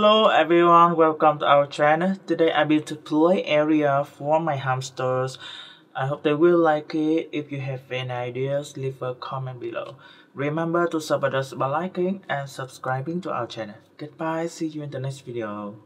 Hello everyone, welcome to our channel. Today I built a play area for my hamsters. I hope they will like it. If you have any ideas, leave a comment below. Remember to support us by liking and subscribing to our channel. Goodbye, see you in the next video.